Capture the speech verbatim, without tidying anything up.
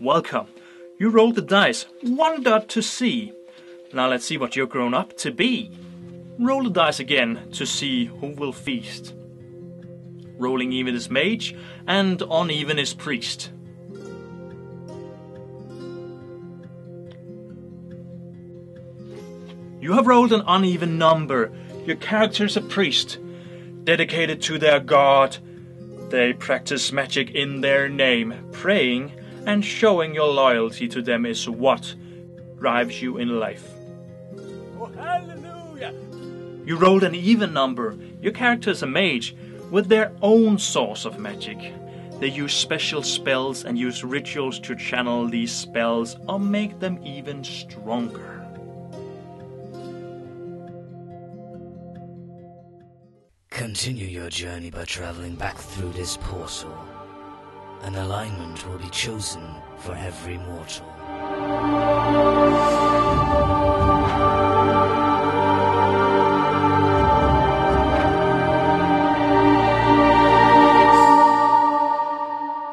Welcome. You rolled the dice. One dot to see. Now let's see what you're grown up to be. Roll the dice again to see who will feast. Rolling even is mage, and uneven is priest. You have rolled an uneven number. Your character is a priest, dedicated to their god. They practice magic in their name. Praying and showing your loyalty to them is what drives you in life. Oh, hallelujah! You rolled an even number. Your character is a mage with their own source of magic. They use special spells and use rituals to channel these spells or make them even stronger. Continue your journey by traveling back through this portal. An alignment will be chosen for every mortal.